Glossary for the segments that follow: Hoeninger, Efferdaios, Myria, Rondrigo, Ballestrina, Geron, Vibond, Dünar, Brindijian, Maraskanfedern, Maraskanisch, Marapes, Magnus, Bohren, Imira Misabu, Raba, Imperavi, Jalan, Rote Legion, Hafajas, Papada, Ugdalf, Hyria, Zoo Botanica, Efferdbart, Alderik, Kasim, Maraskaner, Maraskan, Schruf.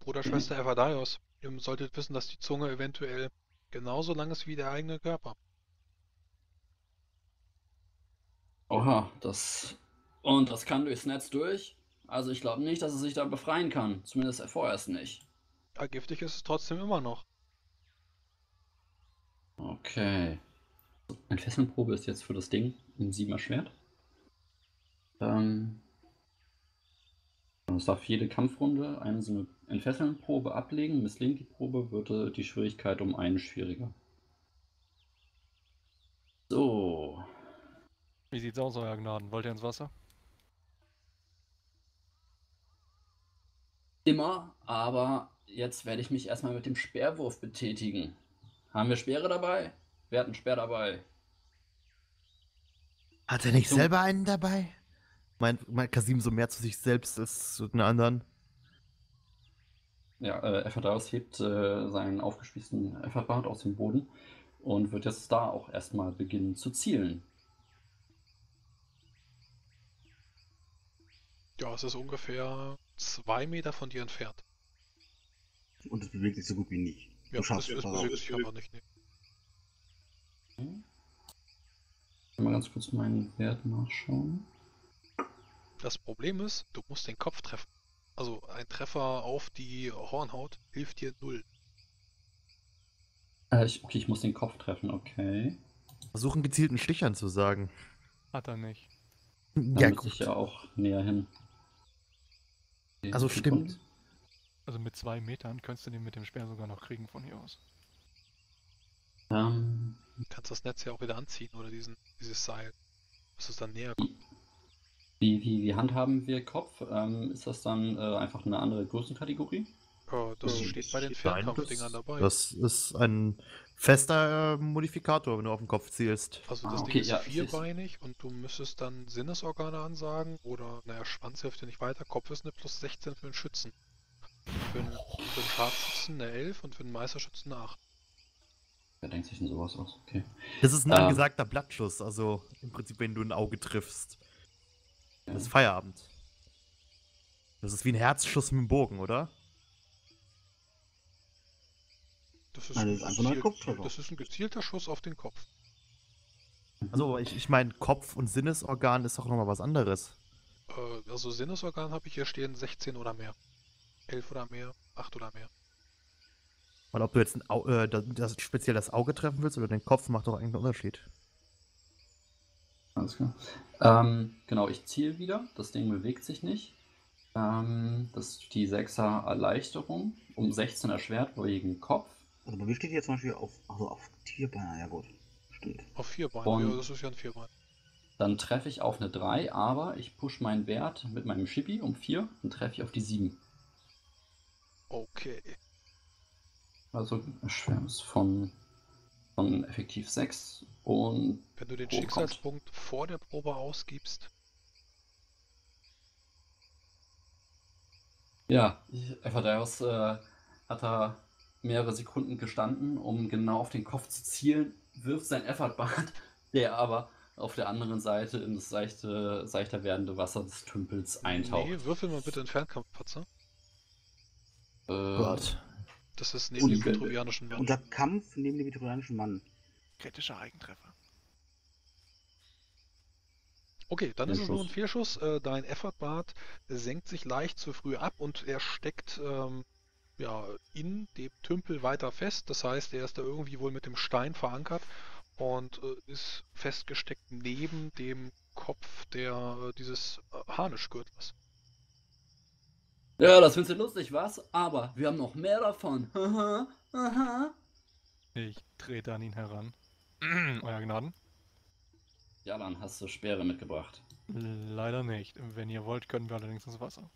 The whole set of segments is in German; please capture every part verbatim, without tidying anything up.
Bruder, Schwester Efferdaios, ihr solltet wissen, dass die Zunge eventuell genauso lang ist wie der eigene Körper. Oha, das... Und das kann durchs Netz durch? Also ich glaube nicht, dass es sich da befreien kann. Zumindest vorerst nicht. Ja, giftig ist es trotzdem immer noch. Okay. Eine Fesselprobe ist jetzt für das Ding ein Siebener Schwert. Ähm... Es darf jede Kampfrunde eine so eine Entfesseln-Probe ablegen. Misslingt die Probe, wird die Schwierigkeit um einen schwieriger. So. Wie sieht's aus, euer Gnaden? Wollt ihr ins Wasser? Immer, aber jetzt werde ich mich erstmal mit dem Speerwurf betätigen. Haben wir Speere dabei? Wer hat einen Speer dabei? Hat er nicht so selber einen dabei? Meint mein Kasim so mehr zu sich selbst als zu den anderen? Ja, äh, Efferdaios hebt äh, seinen aufgespießten Efferdbart aus dem Boden und wird jetzt da auch erstmal beginnen zu zielen. Ja, es ist ungefähr zwei Meter von dir entfernt. Und es bewegt sich so gut wie nicht. Ja, du schaffst es, bewegt sich aber nicht. Hm? Ich will mal ganz kurz meinen Wert nachschauen. Das Problem ist, du musst den Kopf treffen. Also ein Treffer auf die Hornhaut hilft dir null. Äh, ich, okay, ich muss den Kopf treffen, okay. Versuchen gezielten Stichern zu sagen. Hat er nicht. Da ja, gut. Ich ja auch näher hin. Okay, also stimmt. Kommt. Also mit zwei Metern könntest du den mit dem Speer sogar noch kriegen von hier aus. Um. Du kannst das Netz ja auch wieder anziehen oder diesen, dieses Seil. Bis es dann näher kommt. Wie, wie, wie handhaben wir Kopf? Ähm, ist das dann äh, einfach eine andere Größenkategorie? Oh, das ähm, steht bei den Fernkampfdingern dabei. Das ist ein fester äh, Modifikator, wenn du auf den Kopf zielst. Also das ah, okay, Ding ist ja, vierbeinig und du müsstest dann Sinnesorgane ansagen oder, naja, Schwanz hilft dir nicht weiter. Kopf ist eine plus sechzehn für einen Schützen. Für einen, für einen Scharfschützen eine elf und für einen Meisterschützen eine acht. Wer denkt sich denn sowas aus? Okay. Das ist ein ähm, angesagter Blattschuss, also im Prinzip, wenn du ein Auge triffst. Das ist Feierabend. Das ist wie ein Herzschuss mit dem Bogen, oder? Das ist, also das ein, ein, Kopf, das ist ein gezielter Schuss auf den Kopf. Also ich, ich meine, Kopf und Sinnesorgan ist doch nochmal was anderes. Äh, also Sinnesorgan habe ich hier stehen sechzehn oder mehr. elf oder mehr, acht oder mehr. Und ob du jetzt ein Au äh, das, das, speziell das Auge treffen willst oder den Kopf, macht doch eigentlich einen Unterschied. Alles klar. Ähm, genau, ich ziele wieder. Das Ding bewegt sich nicht. Ähm, das ist die sechser Erleichterung. Um sechzehn erschwert wegen Kopf. Also bei mir steht hier zum Beispiel auf, also auf Tierbein. Ja gut, stimmt. Auf Vierbein, ja, das ist ja ein Vierbein. Dann treffe ich auf eine drei, aber ich pushe meinen Wert mit meinem Schippi um vier und treffe ich auf die sieben. Okay. Also erschwert von... Von effektiv sechs und... Wenn du den Schicksalspunkt vor der Probe ausgibst... Ja, Efferdaios äh, hat da mehrere Sekunden gestanden, um genau auf den Kopf zu zielen, wirft sein Effertbart, der aber auf der anderen Seite in das seichte, seichter werdende Wasser des Tümpels eintaucht. Nee, würfel mal bitte einen Fernkampfpatzer. Äh... Gott. Das ist neben dem vitruvianischen Mann. Unter Kampf neben dem vitruvianischen Mann. Kritischer Eigentreffer. Okay, dann ist es nur ein Vierschuss. Dein Effertbart senkt sich leicht zu früh ab und er steckt ähm, ja, in dem Tümpel weiter fest. Das heißt, er ist da irgendwie wohl mit dem Stein verankert und äh, ist festgesteckt neben dem Kopf der, dieses äh, Harnischgürtels. Ja, das findest du lustig, was? Aber wir haben noch mehr davon. Ich trete an ihn heran. Euer Gnaden. Jalan, hast du Speere mitgebracht? Leider nicht. Wenn ihr wollt, können wir allerdings ins Wasser.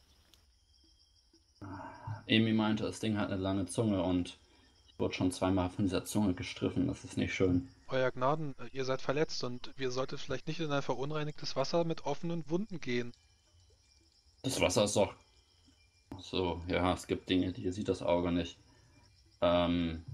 Emi meinte, das Ding hat eine lange Zunge und ich wurde schon zweimal von dieser Zunge gestriffen. Das ist nicht schön. Euer Gnaden, ihr seid verletzt und wir sollten vielleicht nicht in ein verunreinigtes Wasser mit offenen Wunden gehen. Das Wasser ist doch... So, ja, es gibt Dinge, die sieht das Auge nicht. Ähm,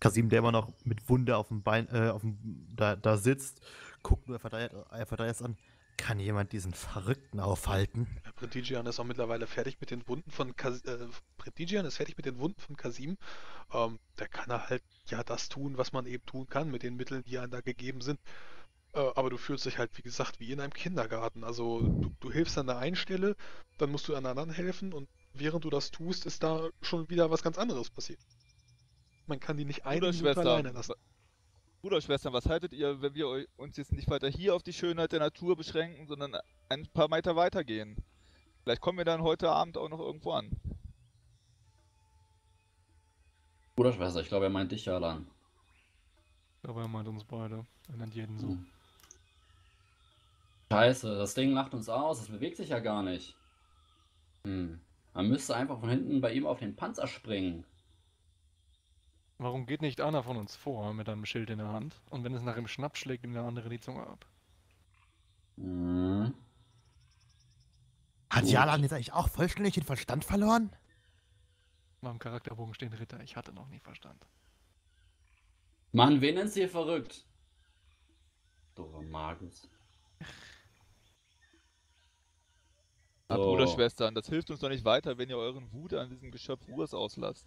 Kasim, der immer noch mit Wunde auf dem Bein, äh, auf dem, da, da sitzt, guckt nur Efferdaios an. Kann jemand diesen Verrückten aufhalten? Brindijian ist auch mittlerweile fertig mit den Wunden von Kas äh, Brindijian ist fertig mit den Wunden von Kasim. Ähm, der kann halt ja das tun, was man eben tun kann mit den Mitteln, die einem da gegeben sind. Äh, aber du fühlst dich halt, wie gesagt, wie in einem Kindergarten. Also du, du hilfst an der einen Stelle, dann musst du an der anderen helfen und während du das tust, ist da schon wieder was ganz anderes passiert. Man kann die nicht eine Minute alleine lassen. Bruder, Schwestern, was haltet ihr, wenn wir uns jetzt nicht weiter hier auf die Schönheit der Natur beschränken, sondern ein paar Meter weitergehen? Vielleicht kommen wir dann heute Abend auch noch irgendwo an. Bruder, Schwester, ich glaube, er meint dich, Jalan. Ich glaube, er meint uns beide. Er nennt jeden so. Hm. Scheiße, das Ding lacht uns aus, es bewegt sich ja gar nicht. Hm. Man müsste einfach von hinten bei ihm auf den Panzer springen. Warum geht nicht einer von uns vor mit einem Schild in der Hand? Und wenn es nach ihm schnappt, schlägt ihm der andere die Zunge ab. Mhm. Hat Jalan jetzt eigentlich auch vollständig den Verstand verloren? Beim Charakterbogen stehen Ritter, ich hatte noch nie Verstand. Mann, wen nennst du hier verrückt? Dora Magus. Ah, oh. Bruder, Schwestern, das hilft uns doch nicht weiter, wenn ihr euren Wut an diesem Geschöpf Urs auslasst.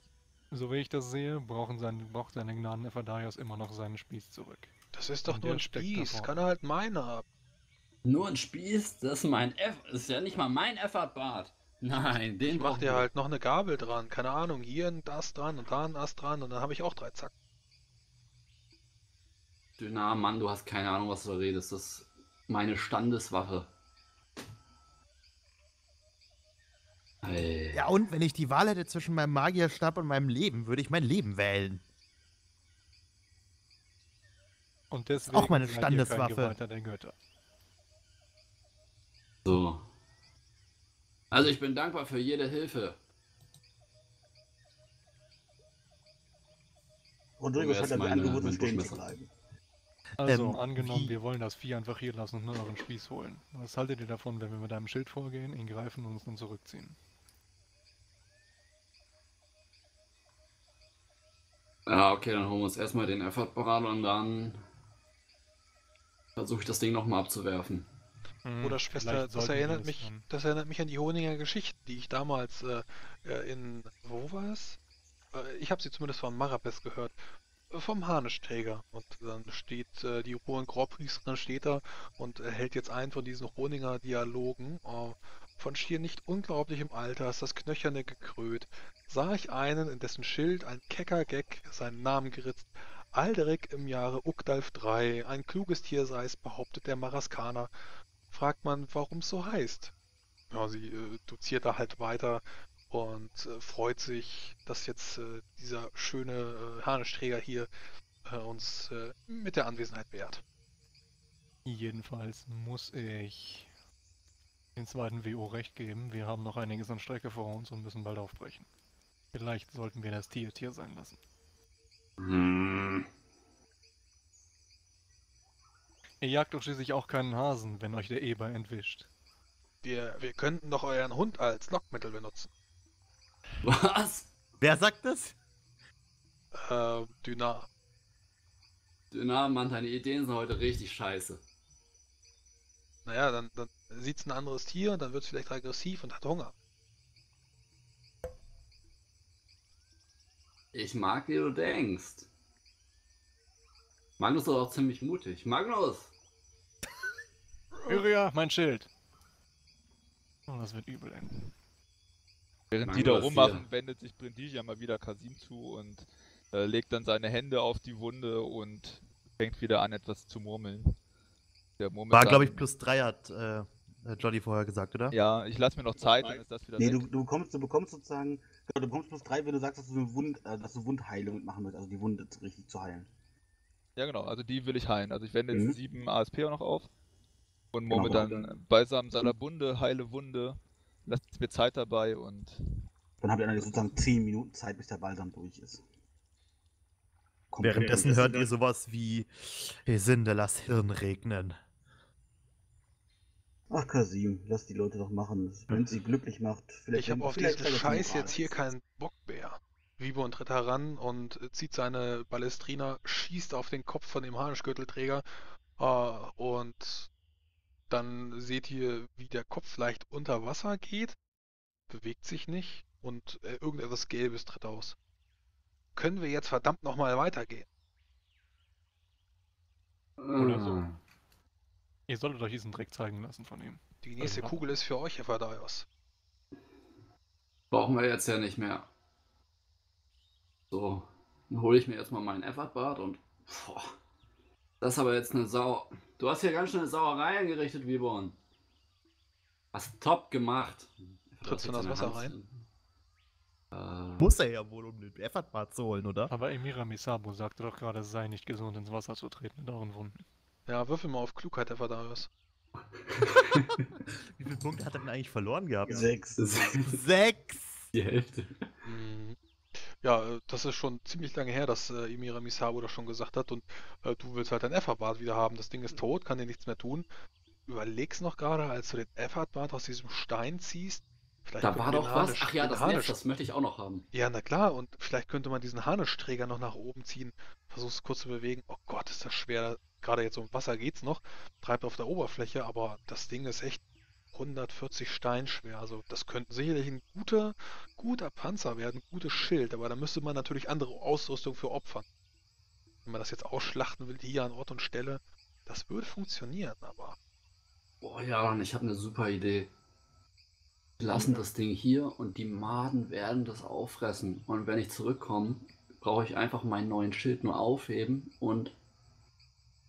So wie ich das sehe, brauchen seine, braucht seine Gnaden Efferdaios immer noch seinen Spieß zurück. Das ist doch und nur ein Spieß, davon. Kann er halt meiner ab. Nur ein Spieß? Das ist mein Eff, das ist ja nicht mal mein Effertbart. Nein, den ich macht ihr halt noch eine Gabel dran, keine Ahnung, hier ein Ast dran und da ein Ast dran und dann habe ich auch drei Zacken. Dünar, Mann, du hast keine Ahnung, was du da redest, das ist meine Standeswaffe. Hey. Ja und, wenn ich die Wahl hätte zwischen meinem Magierstab und meinem Leben, würde ich mein Leben wählen. Und deswegen auch meine Standeswaffe. Der Götter. So. Also ich bin dankbar für jede Hilfe. Rodrigo hat dann angeboten, stehen zu bleiben. Also, ähm, angenommen, wie? wir wollen das Vieh einfach hier lassen und nur euren Spieß holen. Was haltet ihr davon, wenn wir mit einem Schild vorgehen, ihn greifen und uns dann zurückziehen? Ja, okay, dann holen wir uns erstmal den Effertberater und dann versuche ich das Ding nochmal abzuwerfen. Mhm, Oder Schwester, das erinnert, das, mich, das erinnert mich an die Hoeninger Geschichten, die ich damals äh, in... Wo war es? Äh, ich habe sie zumindest von Marapes gehört. Vom Harnischträger. Und dann steht äh, die Hohengraupriesterin steht da und hält jetzt einen von diesen Hoeninger Dialogen. Äh, von schier nicht unglaublichem Alter ist das Knöcherne gekrönt. Sah ich einen, in dessen Schild ein kecker Geck seinen Namen geritzt. Alderik im Jahre Ugdalf drei. Ein kluges Tier sei es, behauptet der Maraskaner. Fragt man, warum es so heißt. Ja, sie äh, doziert da halt weiter. Und äh, freut sich, dass jetzt äh, dieser schöne äh, Harnischträger hier äh, uns äh, mit der Anwesenheit beehrt. Jedenfalls muss ich den zweiten W O recht geben. Wir haben noch einiges an Strecke vor uns und müssen bald aufbrechen. Vielleicht sollten wir das Tier Tier sein lassen. Hm. Ihr jagt doch schließlich auch keinen Hasen, wenn euch der Eber entwischt. Wir, wir könnten doch euren Hund als Lockmittel benutzen. Was? Wer sagt das? Äh, Dünar. Dünar, Mann, deine Ideen sind heute richtig scheiße. Naja, dann, dann sieht's ein anderes Tier und dann wird's vielleicht aggressiv und hat Hunger. Ich mag, wie du denkst. Magnus ist auch ziemlich mutig. Magnus! Hyria, mein Schild. Oh, das wird übel enden. Während die da rummachen, wendet sich Brindijian mal wieder Kasim zu und äh, legt dann seine Hände auf die Wunde und fängt wieder an, etwas zu murmeln. Der murmelt War, glaube ich, plus drei hat äh, Jolly vorher gesagt, oder? Ja, ich lasse mir noch Zeit, dann ist das wieder Nee, du, du, bekommst, du bekommst sozusagen, du bekommst plus drei, wenn du sagst, dass du, eine Wund, äh, dass du Wundheilung mitmachen willst, also die Wunde richtig zu heilen. Ja genau, also die will ich heilen. Also ich wende jetzt mhm. sieben A S P noch auf und murmel genau, dann, dann beisammen Salabunde, heile Wunde. Lasst mir Zeit dabei und... Dann habt ihr dann sozusagen zehn Minuten Zeit, bis der Balsam durch ist. Komplett. Währenddessen hört ihr sowas wie Sinde, lass Hirn regnen. Ach Kasim, lass die Leute doch machen, wenn sie glücklich macht. Vielleicht ich habe auf diesen Scheiß jetzt hier keinen Bock mehr. Vibond tritt heran und zieht seine Ballestrina, schießt auf den Kopf von dem Harnischgürtelträger äh, und Dann seht ihr, wie der Kopf leicht unter Wasser geht, bewegt sich nicht und äh, irgendetwas Gelbes tritt aus. Können wir jetzt verdammt nochmal weitergehen? Oder so. Ihr solltet euch diesen Dreck zeigen lassen von ihm. Die nächste also, Kugel ist für euch, Efferdaios. Brauchen wir jetzt ja nicht mehr. So, dann hole ich mir jetzt mal meinen Effertbart und... Boah, das ist aber jetzt eine Sau... Du hast hier ganz schön eine Sauerei angerichtet, Vibon. Hast top gemacht. Trittst du in das Wasser rein? Äh... Muss er ja wohl, um den Effertbart zu holen, oder? Aber Imira Misabu sagte doch gerade, es sei nicht gesund, ins Wasser zu treten mit euren Wunden. Ja, würfel mal auf Klugheit, Efferdaios. Wie viele Punkte hat er denn eigentlich verloren gehabt? Sechs. Sechs! Die Hälfte. Ja, das ist schon ziemlich lange her, dass äh, Imira Misabu das schon gesagt hat und äh, du willst halt deinen Effertbart wieder haben. Das Ding ist tot, kann dir nichts mehr tun. Überleg's noch gerade, als du den Effertbart aus diesem Stein ziehst. Vielleicht da war doch was. Ach ja, das Netz, das möchte ich auch noch haben. Ja, na klar. Und vielleicht könnte man diesen Harnischträger noch nach oben ziehen. Versuch's kurz zu bewegen. Oh Gott, ist das schwer. Gerade jetzt um Wasser geht's noch. Treibt auf der Oberfläche, aber das Ding ist echt hundertvierzig Stein schwer, also das könnte sicherlich ein guter, guter Panzer werden, ein gutes Schild, aber da müsste man natürlich andere Ausrüstung für opfern. Wenn man das jetzt ausschlachten will, hier an Ort und Stelle, das würde funktionieren, aber... Boah ja, ich habe eine super Idee. Wir lassen das Ding hier und die Maden werden das auffressen und wenn ich zurückkomme, brauche ich einfach meinen neuen Schild nur aufheben und...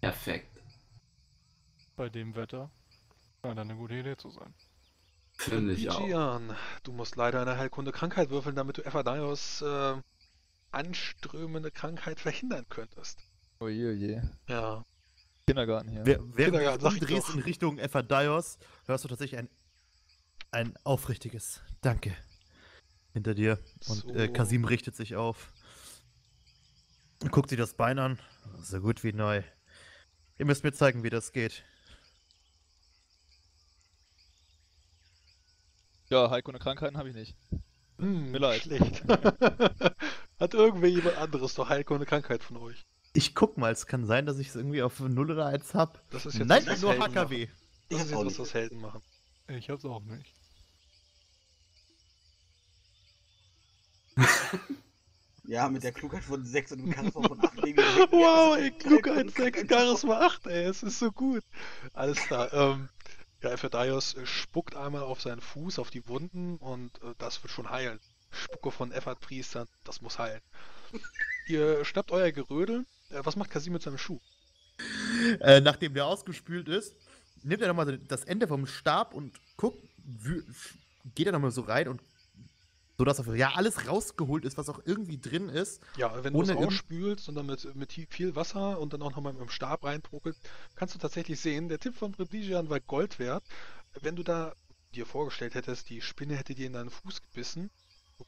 Perfekt. Bei dem Wetter... Scheint eine gute Idee zu sein. Finde ich auch. Du musst leider eine Heilkunde Krankheit würfeln, damit du Efferdaios äh, anströmende Krankheit verhindern könntest. Oje, oje. Ja. Kindergarten hier. Während Kindergarten, du drehst in Richtung Efferdaios, hörst du tatsächlich ein, ein aufrichtiges Danke hinter dir. Und so. äh, Kasim richtet sich auf. Guckt sich das Bein an. So gut wie neu. Ihr müsst mir zeigen, wie das geht. Ja, Heilkunde Krankheiten habe ich nicht. Hm, mir leid. Schlecht. Hat irgendwer jemand anderes doch Heilkunde Krankheit von euch? Ich guck mal, es kann sein, dass ich es irgendwie auf null oder eins hab. Das ist jetzt nein, das nur H K W. Das ist jetzt, was das Helden machen. Ich hab's auch nicht. Ja, mit der Klugheit von sechs und dem Charisma von acht. Wow, ey, Klugheit sechs, Charisma acht, ey, es ist so gut. Alles klar, ähm... Ja, Efferdaios spuckt einmal auf seinen Fuß, auf die Wunden und äh, das wird schon heilen. Spucke von Efferdpriestern, das muss heilen. Ihr schnappt euer Gerödel. Äh, was macht Kasim mit seinem Schuh? Äh, nachdem der ausgespült ist, nimmt er nochmal das Ende vom Stab und guckt, geht er nochmal so rein und so, dass er ja alles rausgeholt ist, was auch irgendwie drin ist. Ja, wenn du es ausspülst und dann mit, mit viel Wasser und dann auch nochmal mit dem Stab reinprokelt, kannst du tatsächlich sehen, der Tipp von Brindijian war Gold wert. Wenn du da dir vorgestellt hättest, die Spinne hätte dir in deinen Fuß gebissen,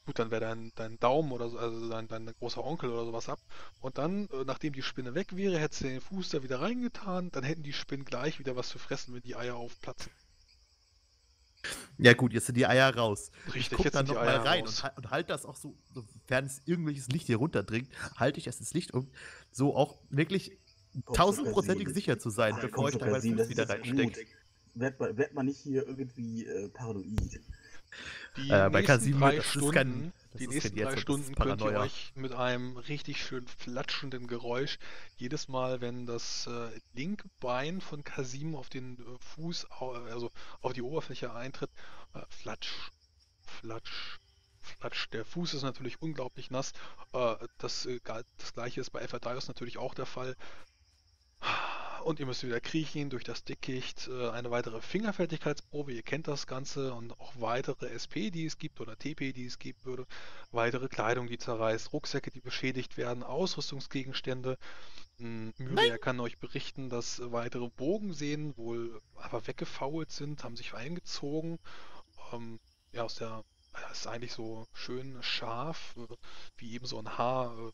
gut, dann wäre dein, dein Daumen oder so, also dein, dein großer Onkel oder sowas ab. Und dann, nachdem die Spinne weg wäre, hättest du den Fuß da wieder reingetan, dann hätten die Spinnen gleich wieder was zu fressen, wenn die Eier aufplatzen. Ja gut, jetzt sind die Eier raus. Richtig, ich guck jetzt dann noch mal rein und, und halt das auch so, sofern es irgendwelches Licht hier runterdringt, halte ich erst das Licht, um so auch wirklich tausendprozentig sicher zu sein, Ach, bevor ich da mal wieder reinstecke. Werd, werd man nicht hier irgendwie äh, paranoid. Die äh, bei Kasim drei Stunden, kein, die nächsten drei Stunden könnt ihr euch mit einem richtig schön flatschenden Geräusch jedes Mal, wenn das äh, linke Bein von Kasim auf den äh, Fuß, also auf die Oberfläche eintritt, äh, flatsch, flatsch, flatsch. Der Fuß ist natürlich unglaublich nass. Äh, das, äh, das gleiche ist bei Efferdaios natürlich auch der Fall. Und ihr müsst wieder kriechen durch das Dickicht, eine weitere Fingerfertigkeitsprobe, ihr kennt das Ganze und auch weitere S P, die es gibt oder T P, die es geben würde, weitere Kleidung, die zerreißt, Rucksäcke, die beschädigt werden, Ausrüstungsgegenstände. Myria kann euch berichten, dass weitere Bogensehnen wohl einfach weggefault sind, haben sich eingezogen. Ähm, ja, aus der das ist eigentlich so schön scharf, wie eben so ein Haar.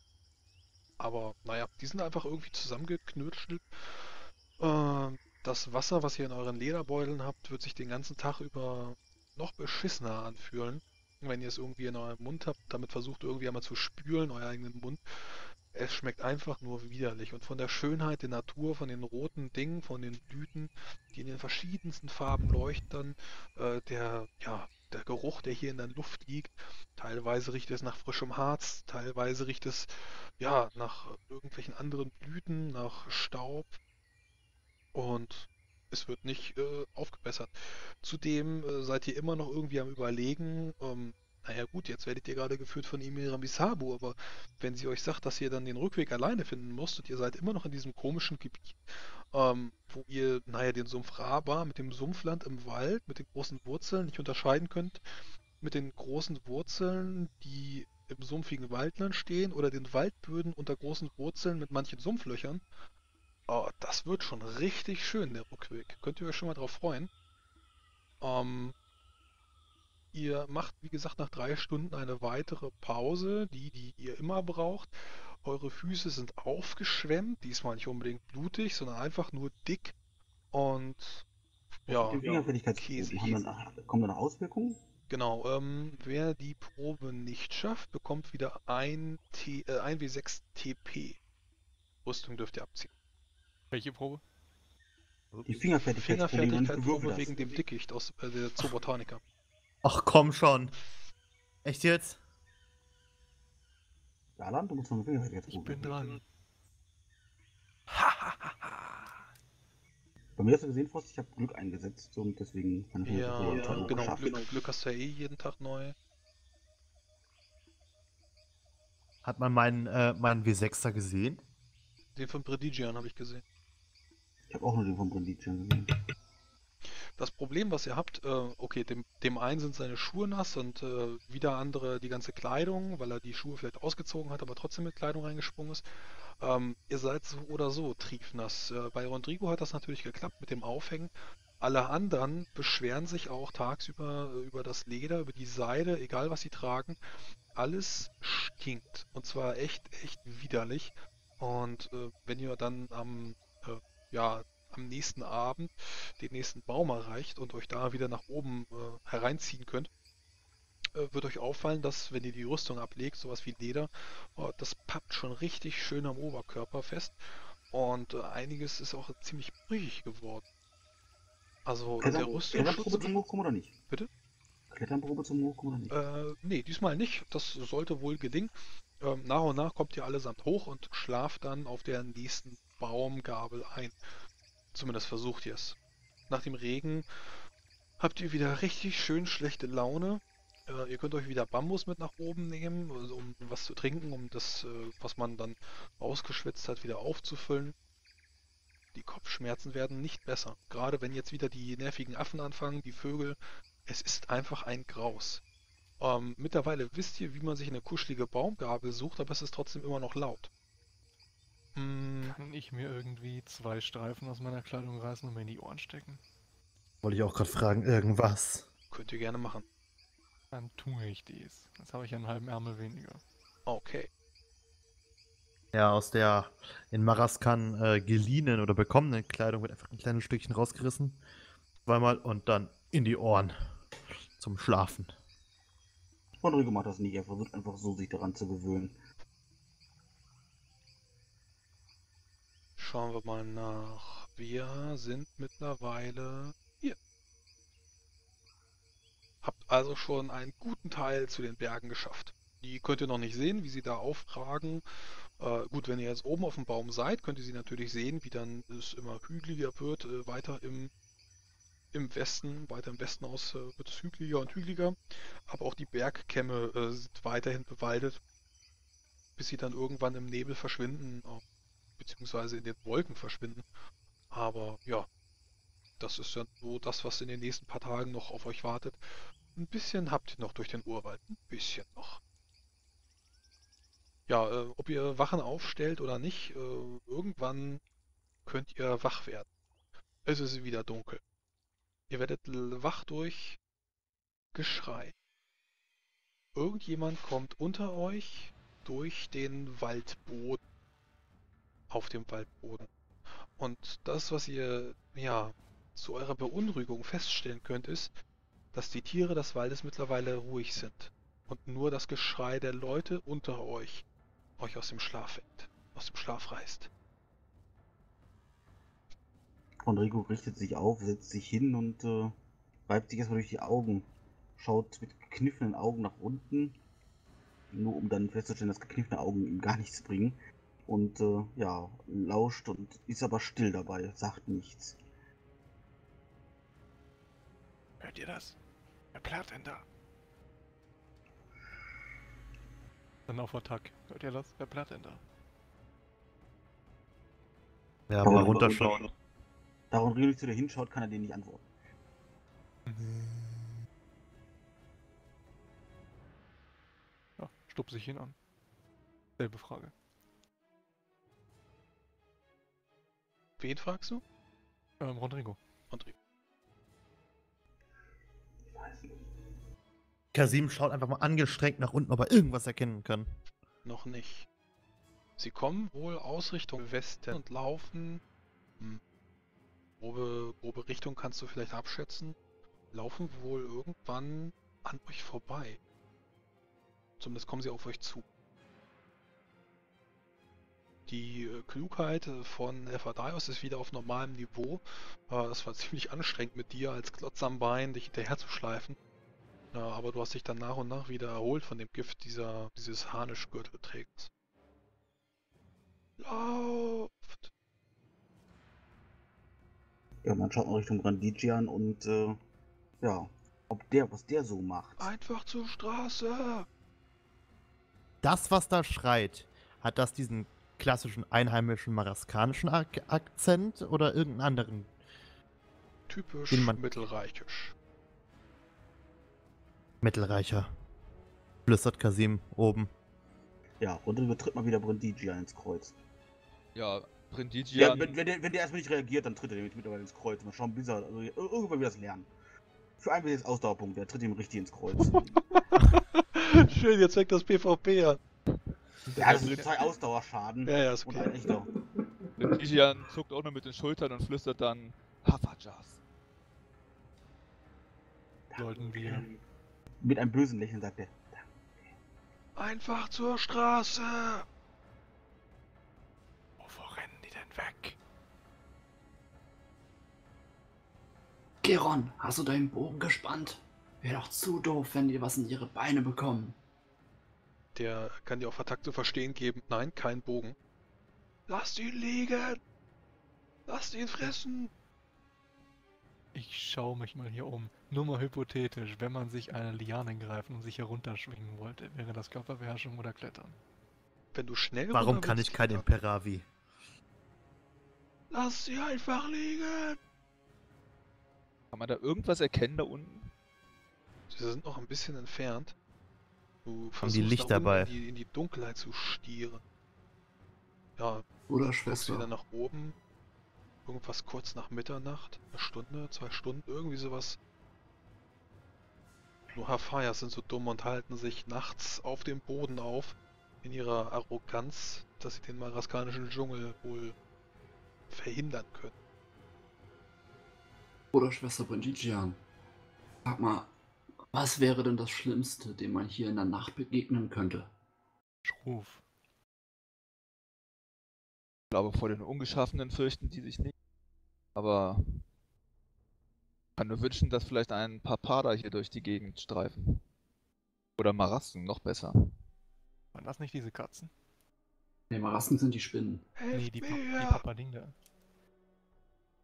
Aber naja, die sind einfach irgendwie zusammengeknötelt. Das Wasser, was ihr in euren Lederbeuteln habt, wird sich den ganzen Tag über noch beschissener anfühlen. Wenn ihr es irgendwie in eurem Mund habt, damit versucht irgendwie einmal zu spülen, euren eigenen Mund. Es schmeckt einfach nur widerlich. Und von der Schönheit der Natur, von den roten Dingen, von den Blüten, die in den verschiedensten Farben leuchten, äh, der, ja, der Geruch, der hier in der Luft liegt. Teilweise riecht es nach frischem Harz, teilweise riecht es ja nach irgendwelchen anderen Blüten, nach Staub. Und es wird nicht äh, aufgebessert. Zudem äh, seid ihr immer noch irgendwie am Überlegen, ähm, naja gut, jetzt werdet ihr gerade geführt von Imira Misabu, aber wenn sie euch sagt, dass ihr dann den Rückweg alleine finden müsst und ihr seid immer noch in diesem komischen Gebiet, ähm, wo ihr, naja, den Sumpf Raba mit dem Sumpfland im Wald, mit den großen Wurzeln nicht unterscheiden könnt, mit den großen Wurzeln, die im sumpfigen Waldland stehen, oder den Waldböden unter großen Wurzeln mit manchen Sumpflöchern. Oh, das wird schon richtig schön, der Rückweg. Könnt ihr euch schon mal drauf freuen. Ähm... Ihr macht, wie gesagt, nach drei Stunden eine weitere Pause, die, die ihr immer braucht. Eure Füße sind aufgeschwemmt, diesmal nicht unbedingt blutig, sondern einfach nur dick und ja, Käsehieb. Kommen da noch Auswirkungen? Genau, ähm, wer die Probe nicht schafft, bekommt wieder ein, T, äh, ein W sechs T P. Rüstung dürft ihr abziehen. Welche Probe? Die Fingerfertigkeitsprobe Fingerfertigkeit wegen dem Dickicht aus äh, der Zoo Botanica. Ach komm schon. Echt jetzt? Jalan, du musst noch mal jetzt. Ich bin dran. Bei mir hast du gesehen, Frost, ich habe Glück eingesetzt und deswegen kann ich mir ja, ja genau, geschafft. Glück, Glück hast du ja eh jeden Tag neu. Hat man meinen, äh, meinen W sechser gesehen? Den von Brindijian habe ich gesehen. Ich habe auch nur den von Brindijian gesehen. Das Problem, was ihr habt, äh, okay, dem, dem einen sind seine Schuhe nass und äh, wieder andere die ganze Kleidung, weil er die Schuhe vielleicht ausgezogen hat, aber trotzdem mit Kleidung reingesprungen ist. Ähm, ihr seid so oder so triefnass. Äh, bei Rondrigo hat das natürlich geklappt mit dem Aufhängen. Alle anderen beschweren sich auch tagsüber über das Leder, über die Seide, egal was sie tragen. Alles stinkt und zwar echt, echt widerlich. Und äh, wenn ihr dann am, äh, ja, am nächsten Abend den nächsten Baum erreicht und euch da wieder nach oben äh, hereinziehen könnt, äh, wird euch auffallen, dass, wenn ihr die Rüstung ablegt, sowas wie Leder, oh, das pappt schon richtig schön am Oberkörper fest und äh, einiges ist auch ziemlich brüchig geworden. Also Klettern, der Rüstungsschutz... zum Hochkommen oder nicht? Bitte? Kletternprobe zum Hochkommen oder nicht? Äh, nee, diesmal nicht. Das sollte wohl gelingen. Ähm, nach und nach kommt ihr allesamt hoch und schlaft dann auf der nächsten Baumgabel ein. Zumindest versucht ihr es. Nach dem Regen habt ihr wieder richtig schön schlechte Laune. Äh, ihr könnt euch wieder Bambus mit nach oben nehmen, also um was zu trinken, um das, äh, was man dann ausgeschwitzt hat, wieder aufzufüllen. Die Kopfschmerzen werden nicht besser. Gerade wenn jetzt wieder die nervigen Affen anfangen, die Vögel. Es ist einfach ein Graus. Ähm, mittlerweile wisst ihr, wie man sich eine kuschelige Baumgabel sucht, aber es ist trotzdem immer noch laut. Kann ich mir irgendwie zwei Streifen aus meiner Kleidung reißen und mir in die Ohren stecken? Wollte ich auch gerade fragen, irgendwas. Könnt ihr gerne machen. Dann tue ich dies. Jetzt habe ich einen halben Ärmel weniger. Okay. Ja, aus der in Maraskan äh, geliehenen oder bekommenen Kleidung wird einfach ein kleines Stückchen rausgerissen. Zweimal und dann in die Ohren. Zum Schlafen. Rodrigo macht das nicht. Er versucht einfach so, sich daran zu gewöhnen. Schauen wir mal nach. Wir sind mittlerweile hier. Habt also schon einen guten Teil zu den Bergen geschafft. Die könnt ihr noch nicht sehen, wie sie da aufragen. Äh, gut, wenn ihr jetzt oben auf dem Baum seid, könnt ihr sie natürlich sehen, wie dann es immer hügeliger wird. Äh, weiter im, im Westen, weiter im Westen aus äh, wird es hügeliger und hügeliger. Aber auch die Bergkämme äh, sind weiterhin bewaldet, bis sie dann irgendwann im Nebel verschwinden. Oh. Beziehungsweise in den Wolken verschwinden. Aber ja, das ist ja so das, was in den nächsten paar Tagen noch auf euch wartet. Ein bisschen habt ihr noch durch den Urwald, ein bisschen noch. Ja, äh, ob ihr Wachen aufstellt oder nicht, äh, irgendwann könnt ihr wach werden. Es ist wieder dunkel. Ihr werdet wach durch Geschrei. Irgendjemand kommt unter euch durch den Waldboden. Auf dem Waldboden. Und das, was ihr, ja, zu eurer Beunruhigung feststellen könnt, ist, dass die Tiere des Waldes mittlerweile ruhig sind und nur das Geschrei der Leute unter euch euch aus dem Schlaf aus dem Schlaf reißt. Rondrigo richtet sich auf, setzt sich hin und äh, reibt sich erstmal durch die Augen. Schaut mit gekniffenen Augen nach unten, nur um dann festzustellen, dass gekniffene Augen ihm gar nichts bringen. Und äh, ja, lauscht und ist aber still dabei, sagt nichts. Hört ihr das? Wer plärrt denn da? Dann auf Attack. Hört ihr das? Wer plärrt denn da? Ja, aber runterschauen. Da Rondrigo nicht zu dir hinschaut, kann er dir nicht antworten. Ja, stupst sich hin an. Selbe Frage. Wen fragst du? Ähm, Rondrigo. Rondrigo. Ich weiß nicht. Kasim schaut einfach mal angestrengt nach unten, ob er irgendwas erkennen kann. Noch nicht. Sie kommen wohl aus Richtung Westen und laufen... Hm. Grobe, grobe Richtung kannst du vielleicht abschätzen, laufen wohl irgendwann an euch vorbei. Zumindest kommen sie auf euch zu. Die Klugheit von Efferdaios ist wieder auf normalem Niveau. Es war ziemlich anstrengend mit dir als Klotz am Bein, dich hinterher zu schleifen. Aber du hast dich dann nach und nach wieder erholt von dem Gift dieser, dieses Harnischgürtelträgs. Lauft! Ja, man schaut mal Richtung Brindijian und, äh, ja, ob der, was der so macht. Einfach zur Straße! Das, was da schreit, hat das diesen klassischen einheimischen maraskanischen Ak Akzent oder irgendeinen anderen? Typisch mittelreichisch. Mittelreicher. Flüstert Kasim oben. Ja, und dann tritt mal wieder Brindijian ins Kreuz. Ja. Ja, wenn, wenn, der, wenn der erstmal nicht reagiert, dann tritt er nämlich mittlerweile ins Kreuz. Mal schauen, bis er, also irgendwann wird das lernen. Für einen jetzt Ausdauerpunkt, der tritt ihm richtig ins Kreuz. Schön, jetzt fängt das PvP an. Ja, das sind zwei Ausdauerschaden. Ja, ja, ist okay. Und echter. Brindijian zuckt auch nur mit den Schultern und flüstert dann Hafajas. Sollten wir. Mit einem bösen Lächeln sagt er. Danke. Einfach zur Straße! Weg. Geron, hast du deinen Bogen gespannt? Wäre doch zu doof, wenn die was in ihre Beine bekommen. Der kann dir auf Attack zu verstehen geben. Nein, kein Bogen. Lasst ihn liegen! Lasst ihn fressen! Ich schaue mich mal hier um. Nur mal hypothetisch, wenn man sich eine Liane greifen und sich herunterschwingen wollte, wäre das Körperbeherrschung oder Klettern. Wenn du schnell. Warum kann ich kein Imperavi? Lass sie einfach liegen! Kann man da irgendwas erkennen da unten? Sie sind noch ein bisschen entfernt. Du versuchst die Licht dabei. In, die, in die Dunkelheit zu stieren. Ja, oder Schwester. Wieder nach oben. Irgendwas kurz nach Mitternacht. Eine Stunde, zwei Stunden, irgendwie sowas. Nur Hafayas sind so dumm und halten sich nachts auf dem Boden auf. In ihrer Arroganz, dass sie den maraskanischen Dschungel wohl verhindern können. Oder Schwester Brindijian, sag mal, was wäre denn das Schlimmste, dem man hier in der Nacht begegnen könnte? Schruf. Ich glaube, vor den Ungeschaffenen fürchten die sich nicht. Aber ich kann nur wünschen, dass vielleicht ein Papada hier durch die Gegend streifen. Oder Marasken, noch besser. Waren das nicht diese Katzen? Ne, Marasken sind die Spinnen. Helft nee, die, pa die Papading da.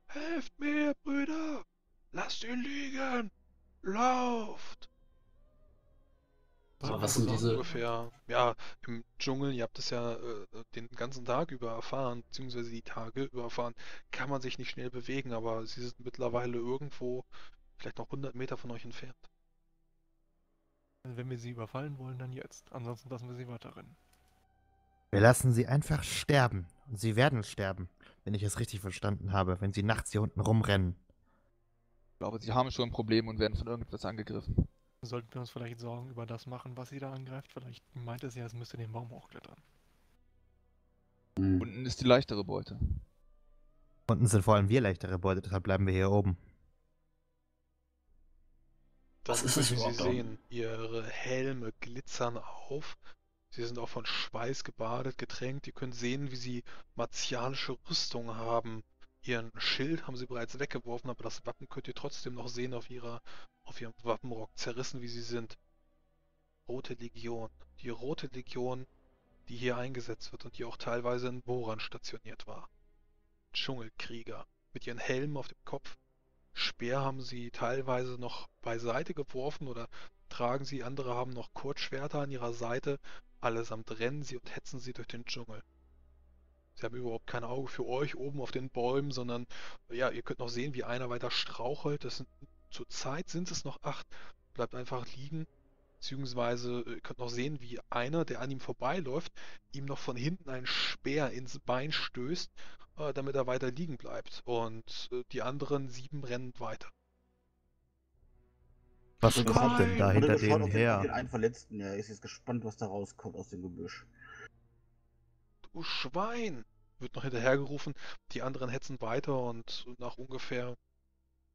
Helft mir, Brüder! Lasst ihn liegen! Lauft! So, was sind diese... Ungefähr, ja, im Dschungel, ihr habt es ja äh, den ganzen Tag über erfahren, beziehungsweise die Tage über erfahren, kann man sich nicht schnell bewegen, aber sie sind mittlerweile irgendwo, vielleicht noch hundert Meter von euch entfernt. Also wenn wir sie überfallen wollen, dann jetzt. Ansonsten lassen wir sie weiter rennen. Wir lassen sie einfach sterben. Und sie werden sterben, wenn ich es richtig verstanden habe, wenn sie nachts hier unten rumrennen. Ich glaube, sie haben schon ein Problem und werden von irgendetwas angegriffen. Sollten wir uns vielleicht Sorgen über das machen, was sie da angreift? Vielleicht meint es ja, es müsste den Baum hochklettern. Mhm. Unten ist die leichtere Beute. Unten sind vor allem wir leichtere Beute, deshalb bleiben wir hier oben. Das ist es, wie Sie sehen. Ihre Helme glitzern auf. Sie sind auch von Schweiß gebadet, getränkt. Ihr könnt sehen, wie sie martialische Rüstung haben. Ihren Schild haben sie bereits weggeworfen, aber das Wappen könnt ihr trotzdem noch sehen auf ihrer, auf ihrem Wappenrock, zerrissen wie sie sind. Rote Legion. Die Rote Legion, die hier eingesetzt wird und die auch teilweise in Bohren stationiert war. Dschungelkrieger. Mit ihren Helmen auf dem Kopf. Speer haben sie teilweise noch beiseite geworfen oder tragen sie. Andere haben noch Kurzschwerter an ihrer Seite. Allesamt rennen sie und hetzen sie durch den Dschungel. Sie haben überhaupt kein Auge für euch oben auf den Bäumen, sondern, ja, ihr könnt noch sehen, wie einer weiter strauchelt. Das sind, zur Zeit sind es noch acht. Bleibt einfach liegen. Beziehungsweise, ihr könnt noch sehen, wie einer, der an ihm vorbeiläuft, ihm noch von hinten einen Speer ins Bein stößt, äh, damit er weiter liegen bleibt. Und äh, die anderen sieben rennen weiter. Was Nein, kommt denn da hinter denen her? Den einen Verletzten. Ja, ist jetzt gespannt, was da rauskommt aus dem Gebüsch. Du Schwein! Wird noch hinterhergerufen. Die anderen hetzen weiter und nach ungefähr...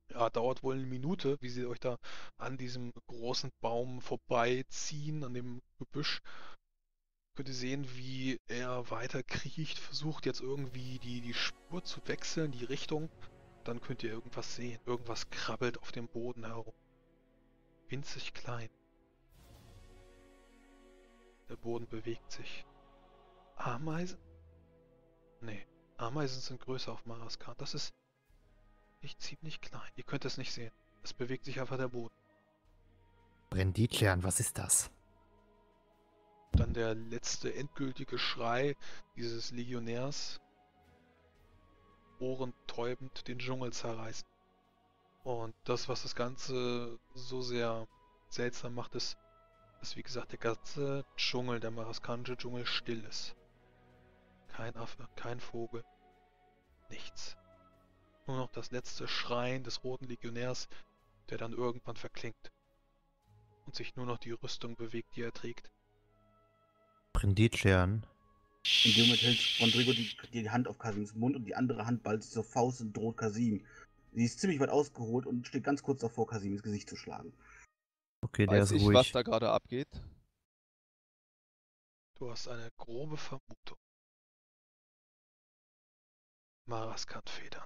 Ja, dauert wohl eine Minute, wie sie euch da an diesem großen Baum vorbeiziehen, an dem Gebüsch. Könnt ihr sehen, wie er weiter kriecht, versucht jetzt irgendwie die, die Spur zu wechseln, die Richtung. Dann könnt ihr irgendwas sehen. Irgendwas krabbelt auf dem Boden herum. Winzig klein. Der Boden bewegt sich. Ameisen? Nee, Ameisen sind größer auf Maraskan. Das ist... Ich ziemlich klein. Ihr könnt es nicht sehen. Es bewegt sich einfach der Boden. Brindijian, was ist das? Dann der letzte endgültige Schrei dieses Legionärs. Ohrentäubend den Dschungel zerreißen. Und das, was das Ganze so sehr seltsam macht, ist, dass wie gesagt der ganze Dschungel, der maraskanischen Dschungel, still ist. Kein Affe, kein Vogel. Nichts. Nur noch das letzte Schreien des roten Legionärs, der dann irgendwann verklingt. Und sich nur noch die Rüstung bewegt, die er trägt. Brindijian. In dem Moment hält Rondrigo die, die Hand auf Kasims Mund und die andere Hand ballt sich zur Faust und droht Kasim. Sie ist ziemlich weit ausgeholt und steht ganz kurz davor, Kasim ins Gesicht zu schlagen. Okay, der ist ruhig. Weiß ich, was da gerade abgeht? Du hast eine grobe Vermutung. Maraskanfedern.